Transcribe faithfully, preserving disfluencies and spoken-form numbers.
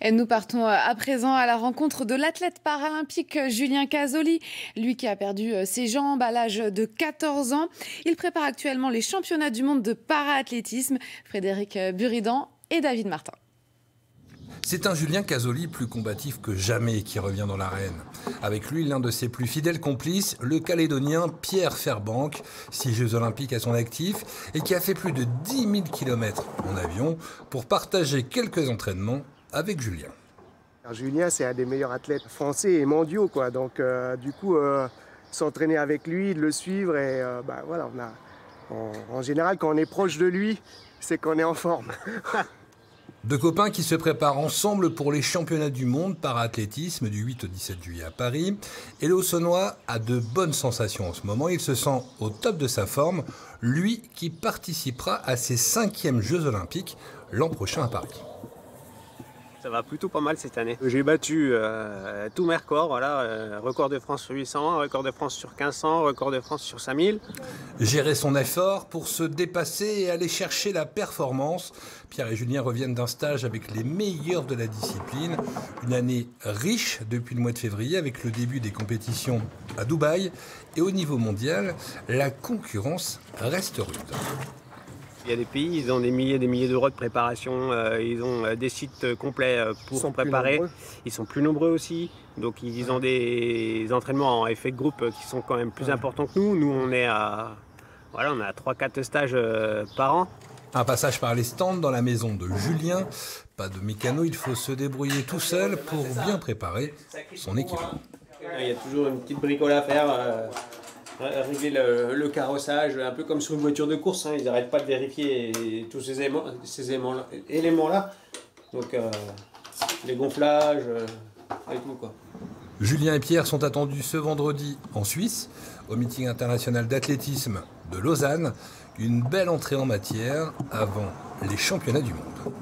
Et nous partons à présent à la rencontre de l'athlète paralympique Julien Casoli, lui qui a perdu ses jambes à l'âge de quatorze ans. Il prépare actuellement les championnats du monde de para-athlétisme. Frédéric Buridan et David Martin. C'est un Julien Casoli plus combatif que jamais qui revient dans l'arène. Avec lui, l'un de ses plus fidèles complices, le Calédonien Pierre Fairbank, six Jeux Olympiques à son actif et qui a fait plus de dix mille kilomètres en avion pour partager quelques entraînements avec Julien. Julien, c'est un des meilleurs athlètes français et mondiaux, quoi. Donc, euh, du coup, euh, s'entraîner avec lui, de le suivre, et euh, bah, voilà, on a, on, en général, quand on est proche de lui, c'est qu'on est en forme. Deux copains qui se préparent ensemble pour les championnats du monde par athlétisme du huit au dix-sept juillet à Paris. Et le Haut-Saônois a de bonnes sensations en ce moment. Il se sent au top de sa forme, lui qui participera à ses cinquièmes Jeux Olympiques l'an prochain à Paris. Ça va plutôt pas mal cette année. J'ai battu euh, tous mes records, voilà, euh, record de France sur huit cents, record de France sur mille cinq cents, record de France sur cinq mille. Gérer son effort pour se dépasser et aller chercher la performance. Pierre et Julien reviennent d'un stage avec les meilleurs de la discipline. Une année riche depuis le mois de février avec le début des compétitions à Dubaï. Et au niveau mondial, la concurrence reste rude. Il y a des pays, ils ont des milliers et des milliers d'euros de préparation, euh, ils ont des sites complets pour ils préparer, ils sont plus nombreux aussi, donc ils ont des entraînements en effet de groupe qui sont quand même plus ouais. importants que nous. Nous on est à, voilà, on a trois quatre stages euh, par an. Un passage par les stands dans la maison de Julien, pas de mécano, il faut se débrouiller tout seul pour bien préparer son équipement. Il y a toujours une petite bricole à faire. Euh... Régler le, le carrossage, un peu comme sur une voiture de course, hein, ils n'arrêtent pas de vérifier et, et tous ces éléments-là. Ces éléments-là. Donc euh, les gonflages euh, et tout, quoi. Julien et Pierre sont attendus ce vendredi en Suisse, au meeting international d'athlétisme de Lausanne. Une belle entrée en matière avant les championnats du monde.